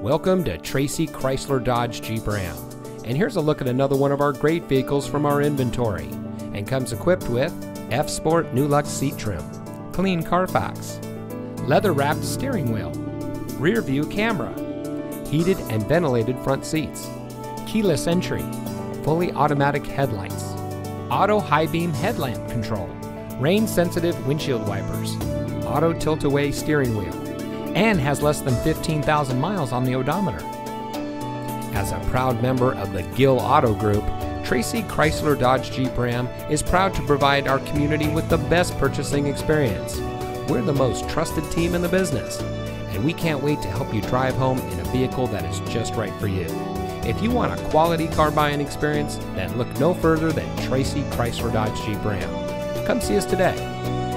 Welcome to Tracy Chrysler Dodge Jeep Ram, and here's a look at another one of our great vehicles from our inventory, and comes equipped with F Sport Nulux seat trim, clean Carfax, leather-wrapped steering wheel, rear view camera, heated and ventilated front seats, keyless entry, fully automatic headlights, auto high beam headlamp control, rain sensitive windshield wipers, auto tilt-away steering wheel, and has less than 15,000 miles on the odometer. As a proud member of the Gill Auto Group, Tracy Chrysler Dodge Jeep Ram is proud to provide our community with the best purchasing experience. We're the most trusted team in the business, and we can't wait to help you drive home in a vehicle that is just right for you. If you want a quality car buying experience, then look no further than Tracy Chrysler Dodge Jeep Ram. Come see us today.